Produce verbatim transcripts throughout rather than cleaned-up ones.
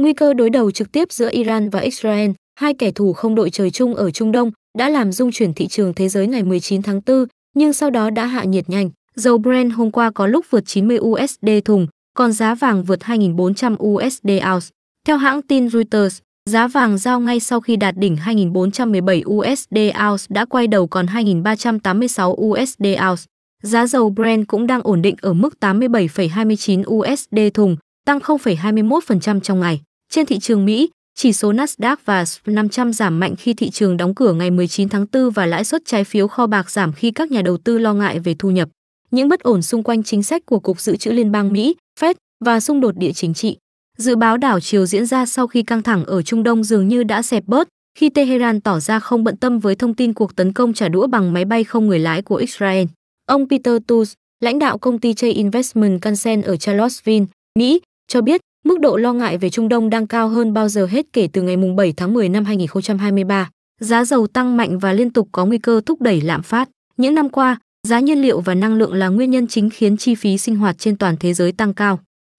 Nguy cơ đối đầu trực tiếp giữa Iran và Israel, hai kẻ thù không đội trời chung ở Trung Đông, đã làm rung chuyển thị trường thế giới ngày mười chín tháng tư, nhưng sau đó đã hạ nhiệt nhanh. Dầu Brent hôm qua có lúc vượt chín mươi đô la thùng, còn giá vàng vượt hai nghìn bốn trăm đô la ounce. Theo hãng tin Reuters, giá vàng giao ngay sau khi đạt đỉnh hai nghìn bốn trăm mười bảy đô la ounce đã quay đầu còn hai nghìn ba trăm tám mươi sáu đô la ounce. Giá dầu Brent cũng đang ổn định ở mức tám mươi bảy phẩy hai mươi chín đô la thùng, tăng không phẩy hai mươi mốt phần trăm trong ngày. Trên thị trường Mỹ, chỉ số Nasdaq và S and P năm trăm giảm mạnh khi thị trường đóng cửa ngày mười chín tháng tư và lãi suất trái phiếu kho bạc giảm khi các nhà đầu tư lo ngại về thu nhập, những bất ổn xung quanh chính sách của Cục Dự trữ Liên bang Mỹ, Fed và xung đột địa chính trị. Dự báo đảo chiều diễn ra sau khi căng thẳng ở Trung Đông dường như đã xẹp bớt, khi Tehran tỏ ra không bận tâm với thông tin cuộc tấn công trả đũa bằng máy bay không người lái của Israel. Ông Peter Tuls, lãnh đạo công ty J-Investment Council ở Charlottesville, Mỹ, cho biết mức độ lo ngại về Trung Đông đang cao hơn bao giờ hết kể từ ngày bảy tháng mười năm hai nghìn không trăm hai mươi ba. Giá dầu tăng mạnh và liên tục có nguy cơ thúc đẩy lạm phát. Những năm qua, giá nhiên liệu và năng lượng là nguyên nhân chính khiến chi phí sinh hoạt trên toàn thế giới tăng cao.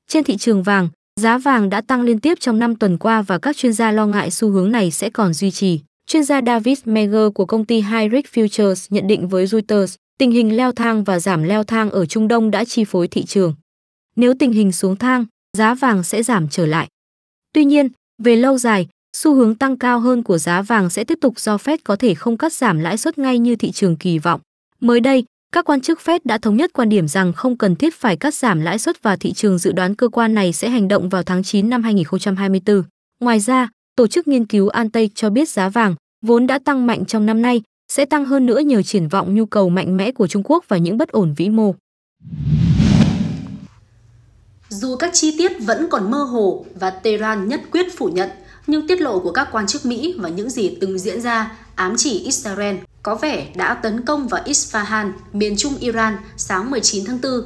Trên thị trường vàng, giá vàng đã tăng liên tiếp trong năm tuần qua và các chuyên gia lo ngại xu hướng này sẽ còn duy trì. Chuyên gia David Meger của công ty Heidrick Futures nhận định với Reuters, tình hình leo thang và giảm leo thang ở Trung Đông đã chi phối thị trường. Nếu tình hình xuống thang, giá vàng sẽ giảm trở lại. Tuy nhiên, về lâu dài, xu hướng tăng cao hơn của giá vàng sẽ tiếp tục do Fed có thể không cắt giảm lãi suất ngay như thị trường kỳ vọng. Mới đây, các quan chức Fed đã thống nhất quan điểm rằng không cần thiết phải cắt giảm lãi suất và thị trường dự đoán cơ quan này sẽ hành động vào tháng chín năm hai nghìn không trăm hai mươi tư. Ngoài ra, tổ chức nghiên cứu Antai cho biết giá vàng, vốn đã tăng mạnh trong năm nay, sẽ tăng hơn nữa nhờ triển vọng nhu cầu mạnh mẽ của Trung Quốc và những bất ổn vĩ mô. Dù các chi tiết vẫn còn mơ hồ và Tehran nhất quyết phủ nhận, nhưng tiết lộ của các quan chức Mỹ và những gì từng diễn ra ám chỉ Israel có vẻ đã tấn công vào Isfahan, miền trung Iran, sáng mười chín tháng tư.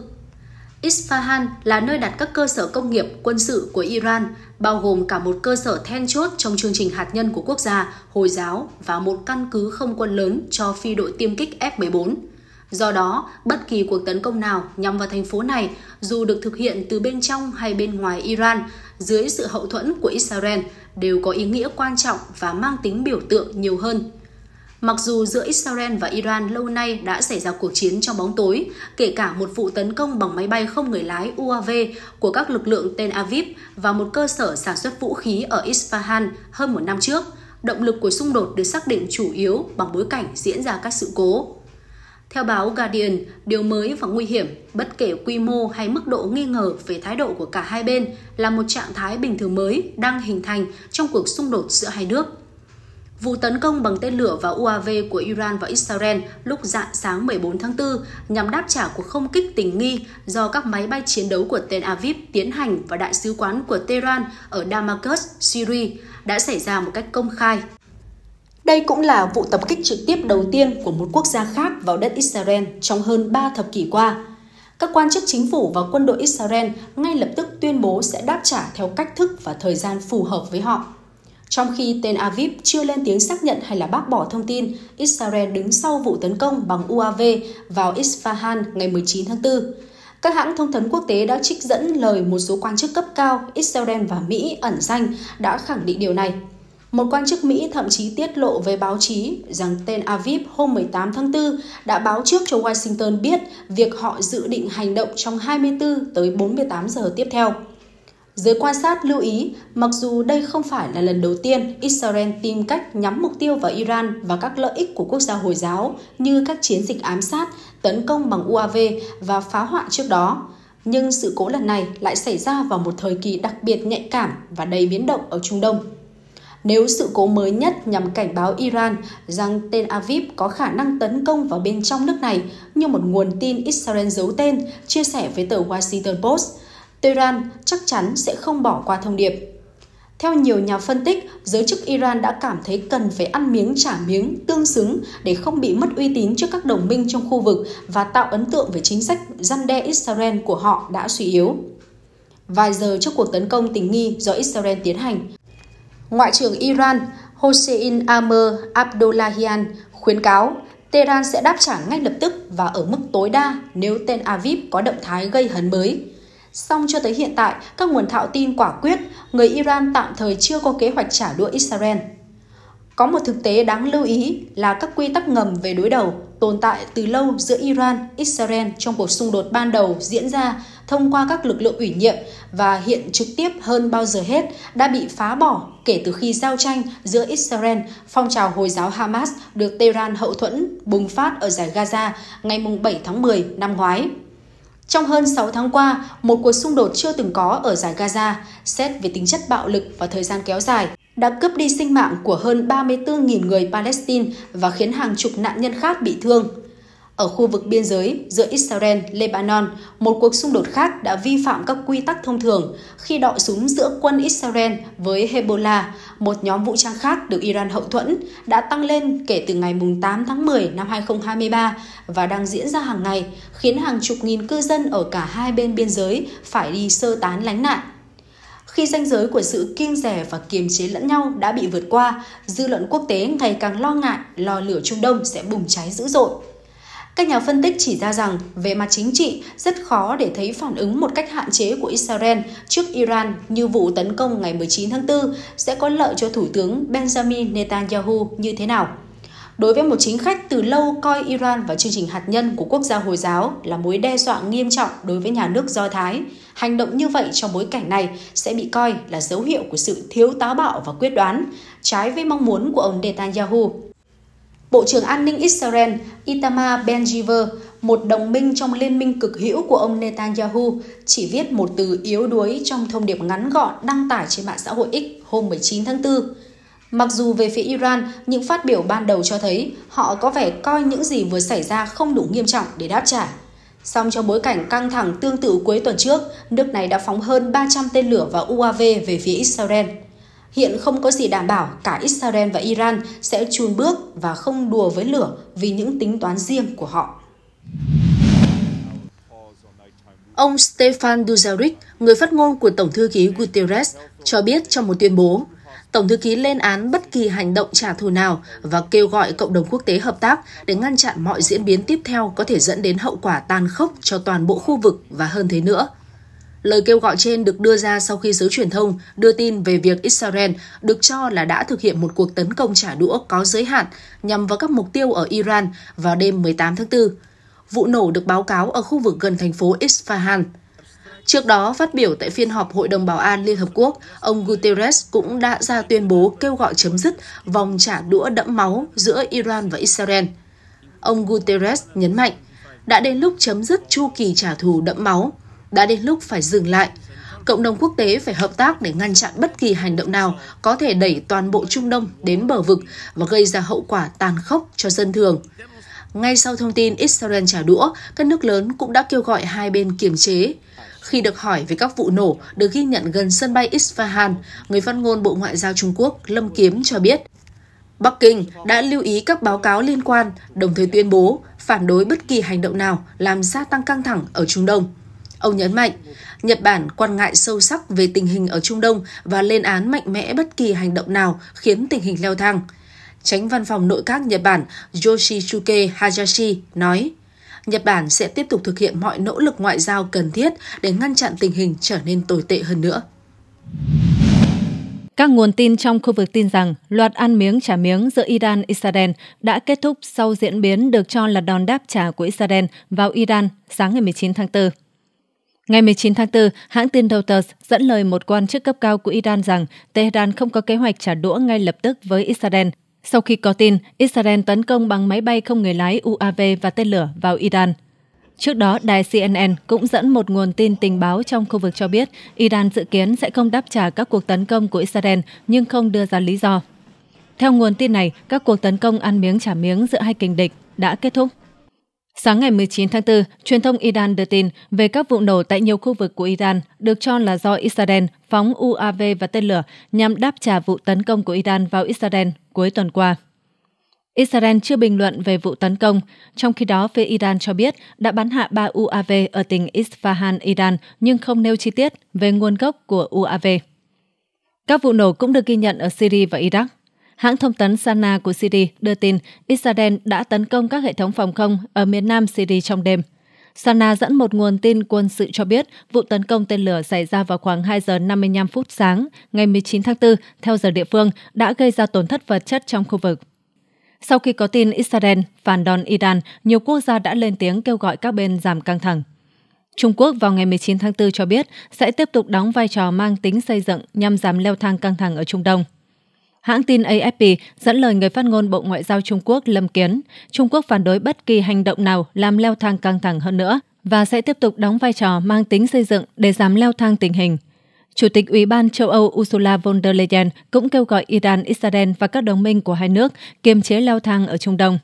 Isfahan là nơi đặt các cơ sở công nghiệp quân sự của Iran, bao gồm cả một cơ sở then chốt trong chương trình hạt nhân của quốc gia Hồi giáo và một căn cứ không quân lớn cho phi đội tiêm kích F mười bốn. Do đó, bất kỳ cuộc tấn công nào nhằm vào thành phố này, dù được thực hiện từ bên trong hay bên ngoài Iran, dưới sự hậu thuẫn của Israel, đều có ý nghĩa quan trọng và mang tính biểu tượng nhiều hơn. Mặc dù giữa Israel và Iran lâu nay đã xảy ra cuộc chiến trong bóng tối, kể cả một vụ tấn công bằng máy bay không người lái U A V của các lực lượng Tel Aviv và một cơ sở sản xuất vũ khí ở Isfahan hơn một năm trước, động lực của xung đột được xác định chủ yếu bằng bối cảnh diễn ra các sự cố. Theo báo Guardian, điều mới và nguy hiểm, bất kể quy mô hay mức độ nghi ngờ về thái độ của cả hai bên, là một trạng thái bình thường mới đang hình thành trong cuộc xung đột giữa hai nước. Vụ tấn công bằng tên lửa và U A V của Iran và Israel lúc rạng sáng mười bốn tháng tư nhằm đáp trả cuộc không kích tình nghi do các máy bay chiến đấu của Tel Aviv tiến hành vào đại sứ quán của Tehran ở Damascus, Syria, đã xảy ra một cách công khai. Đây cũng là vụ tập kích trực tiếp đầu tiên của một quốc gia khác vào đất Israel trong hơn ba thập kỷ qua. Các quan chức chính phủ và quân đội Israel ngay lập tức tuyên bố sẽ đáp trả theo cách thức và thời gian phù hợp với họ. Trong khi Tel Aviv chưa lên tiếng xác nhận hay là bác bỏ thông tin, Israel đứng sau vụ tấn công bằng U A V vào Isfahan ngày mười chín tháng tư. Các hãng thông tấn quốc tế đã trích dẫn lời một số quan chức cấp cao Israel và Mỹ ẩn danh đã khẳng định điều này. Một quan chức Mỹ thậm chí tiết lộ với báo chí rằng Tel Aviv hôm mười tám tháng tư đã báo trước cho Washington biết việc họ dự định hành động trong hai mươi tư tới bốn mươi tám giờ tiếp theo. Giới quan sát lưu ý, mặc dù đây không phải là lần đầu tiên Israel tìm cách nhắm mục tiêu vào Iran và các lợi ích của quốc gia Hồi giáo như các chiến dịch ám sát, tấn công bằng U A V và phá hoại trước đó, nhưng sự cố lần này lại xảy ra vào một thời kỳ đặc biệt nhạy cảm và đầy biến động ở Trung Đông. Nếu sự cố mới nhất nhằm cảnh báo Iran rằng Tel Aviv có khả năng tấn công vào bên trong nước này như một nguồn tin Israel giấu tên chia sẻ với tờ Washington Post, Tehran chắc chắn sẽ không bỏ qua thông điệp. Theo nhiều nhà phân tích, giới chức Iran đã cảm thấy cần phải ăn miếng trả miếng tương xứng để không bị mất uy tín trước các đồng minh trong khu vực và tạo ấn tượng về chính sách răn đe Israel của họ đã suy yếu. Vài giờ trước cuộc tấn công tình nghi do Israel tiến hành, Ngoại trưởng Iran Hossein Amir Abdullahian khuyến cáo Tehran sẽ đáp trả ngay lập tức và ở mức tối đa nếu Tel Aviv có động thái gây hấn mới. Song cho tới hiện tại, các nguồn thạo tin quả quyết, người Iran tạm thời chưa có kế hoạch trả đũa Israel. Có một thực tế đáng lưu ý là các quy tắc ngầm về đối đầu tồn tại từ lâu giữa Iran, Israel trong cuộc xung đột ban đầu diễn ra thông qua các lực lượng ủy nhiệm và hiện trực tiếp hơn bao giờ hết đã bị phá bỏ kể từ khi giao tranh giữa Israel, phong trào Hồi giáo Hamas được Tehran hậu thuẫn bùng phát ở dải Gaza ngày bảy tháng mười năm ngoái. Trong hơn sáu tháng qua, một cuộc xung đột chưa từng có ở dải Gaza, xét về tính chất bạo lực và thời gian kéo dài, đã cướp đi sinh mạng của hơn ba mươi tư nghìn người Palestine và khiến hàng chục nạn nhân khác bị thương. Ở khu vực biên giới giữa Israel, Lebanon, một cuộc xung đột khác đã vi phạm các quy tắc thông thường khi đọ súng giữa quân Israel với Hezbollah, một nhóm vũ trang khác được Iran hậu thuẫn, đã tăng lên kể từ ngày tám tháng mười năm hai nghìn không trăm hai mươi ba và đang diễn ra hàng ngày, khiến hàng chục nghìn cư dân ở cả hai bên biên giới phải đi sơ tán lánh nạn. Khi ranh giới của sự kiêng dè và kiềm chế lẫn nhau đã bị vượt qua, dư luận quốc tế ngày càng lo ngại lò lửa Trung Đông sẽ bùng cháy dữ dội. Các nhà phân tích chỉ ra rằng, về mặt chính trị, rất khó để thấy phản ứng một cách hạn chế của Israel trước Iran như vụ tấn công ngày mười chín tháng tư sẽ có lợi cho Thủ tướng Benjamin Netanyahu như thế nào. Đối với một chính khách từ lâu coi Iran và chương trình hạt nhân của quốc gia Hồi giáo là mối đe dọa nghiêm trọng đối với nhà nước Do Thái, hành động như vậy trong bối cảnh này sẽ bị coi là dấu hiệu của sự thiếu táo bạo và quyết đoán, trái với mong muốn của ông Netanyahu. Bộ trưởng An ninh Israel Itamar Ben-Gvir, một đồng minh trong liên minh cực hữu của ông Netanyahu, chỉ viết một từ yếu đuối trong thông điệp ngắn gọn đăng tải trên mạng xã hội X hôm mười chín tháng tư. Mặc dù về phía Iran, những phát biểu ban đầu cho thấy họ có vẻ coi những gì vừa xảy ra không đủ nghiêm trọng để đáp trả. Song trong bối cảnh căng thẳng tương tự cuối tuần trước, nước này đã phóng hơn ba trăm tên lửa và u a vê về phía Israel. Hiện không có gì đảm bảo cả Israel và Iran sẽ chùn bước và không đùa với lửa vì những tính toán riêng của họ. Ông Stefan Duzaric, người phát ngôn của Tổng thư ký Guterres, cho biết trong một tuyên bố, Tổng thư ký lên án bất kỳ hành động trả thù nào và kêu gọi cộng đồng quốc tế hợp tác để ngăn chặn mọi diễn biến tiếp theo có thể dẫn đến hậu quả tàn khốc cho toàn bộ khu vực và hơn thế nữa. Lời kêu gọi trên được đưa ra sau khi giới truyền thông đưa tin về việc Israel được cho là đã thực hiện một cuộc tấn công trả đũa có giới hạn nhằm vào các mục tiêu ở Iran vào đêm mười tám tháng tư. Vụ nổ được báo cáo ở khu vực gần thành phố Isfahan. Trước đó, phát biểu tại phiên họp Hội đồng Bảo an Liên Hợp Quốc, ông Guterres cũng đã ra tuyên bố kêu gọi chấm dứt vòng trả đũa đẫm máu giữa Iran và Israel. Ông Guterres nhấn mạnh, đã đến lúc chấm dứt chu kỳ trả thù đẫm máu, đã đến lúc phải dừng lại. Cộng đồng quốc tế phải hợp tác để ngăn chặn bất kỳ hành động nào có thể đẩy toàn bộ Trung Đông đến bờ vực và gây ra hậu quả tàn khốc cho dân thường. Ngay sau thông tin Israel trả đũa, các nước lớn cũng đã kêu gọi hai bên kiềm chế. Khi được hỏi về các vụ nổ được ghi nhận gần sân bay Isfahan, người phát ngôn Bộ Ngoại giao Trung Quốc Lâm Kiến cho biết, Bắc Kinh đã lưu ý các báo cáo liên quan, đồng thời tuyên bố phản đối bất kỳ hành động nào làm gia tăng căng thẳng ở Trung Đông. Ông nhấn mạnh, Nhật Bản quan ngại sâu sắc về tình hình ở Trung Đông và lên án mạnh mẽ bất kỳ hành động nào khiến tình hình leo thang. Chánh văn phòng nội các Nhật Bản Yoshihide Hayashi nói, Nhật Bản sẽ tiếp tục thực hiện mọi nỗ lực ngoại giao cần thiết để ngăn chặn tình hình trở nên tồi tệ hơn nữa. Các nguồn tin trong khu vực tin rằng loạt ăn miếng trả miếng giữa Iran-Israel đã kết thúc sau diễn biến được cho là đòn đáp trả của Israel vào Iran sáng ngày mười chín tháng tư. Ngày mười chín tháng tư, hãng tin Reuters dẫn lời một quan chức cấp cao của Iran rằng Tehran không có kế hoạch trả đũa ngay lập tức với Israel, sau khi có tin Israel tấn công bằng máy bay không người lái u a vê và tên lửa vào Iran. Trước đó, đài xê en en cũng dẫn một nguồn tin tình báo trong khu vực cho biết Iran dự kiến sẽ không đáp trả các cuộc tấn công của Israel nhưng không đưa ra lý do. Theo nguồn tin này, các cuộc tấn công ăn miếng trả miếng giữa hai kình địch đã kết thúc. Sáng ngày mười chín tháng tư, truyền thông Iran đưa tin về các vụ nổ tại nhiều khu vực của Iran được cho là do Israel phóng u a vê và tên lửa nhằm đáp trả vụ tấn công của Iran vào Israel cuối tuần qua. Israel chưa bình luận về vụ tấn công, trong khi đó phía Iran cho biết đã bắn hạ ba u a vê ở tỉnh Isfahan, Iran nhưng không nêu chi tiết về nguồn gốc của u a vê. Các vụ nổ cũng được ghi nhận ở Syria và Iraq. Hãng thông tấn Sana của Syria đưa tin Israel đã tấn công các hệ thống phòng không ở miền nam Syria trong đêm. Sana dẫn một nguồn tin quân sự cho biết vụ tấn công tên lửa xảy ra vào khoảng hai giờ năm mươi lăm phút sáng ngày mười chín tháng tư theo giờ địa phương đã gây ra tổn thất vật chất trong khu vực. Sau khi có tin Israel phản đòn Iran, nhiều quốc gia đã lên tiếng kêu gọi các bên giảm căng thẳng. Trung Quốc vào ngày mười chín tháng tư cho biết sẽ tiếp tục đóng vai trò mang tính xây dựng nhằm giảm leo thang căng thẳng ở Trung Đông. Hãng tin A F P dẫn lời người phát ngôn Bộ Ngoại giao Trung Quốc Lâm Kiến, Trung Quốc phản đối bất kỳ hành động nào làm leo thang căng thẳng hơn nữa và sẽ tiếp tục đóng vai trò mang tính xây dựng để giảm leo thang tình hình. Chủ tịch Ủy ban châu Âu Ursula von der Leyen cũng kêu gọi Iran, Israel và các đồng minh của hai nước kiềm chế leo thang ở Trung Đông.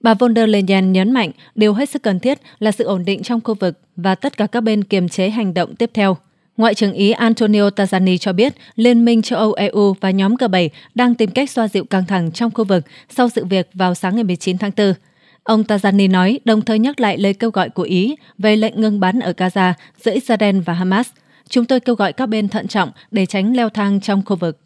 Bà von der Leyen nhấn mạnh điều hết sức cần thiết là sự ổn định trong khu vực và tất cả các bên kiềm chế hành động tiếp theo. Ngoại trưởng Ý Antonio Tajani cho biết Liên minh châu Âu E U và nhóm G bảy đang tìm cách xoa dịu căng thẳng trong khu vực sau sự việc vào sáng ngày mười chín tháng tư. Ông Tajani nói, đồng thời nhắc lại lời kêu gọi của Ý về lệnh ngừng bắn ở Gaza giữa Israel và Hamas. Chúng tôi kêu gọi các bên thận trọng để tránh leo thang trong khu vực.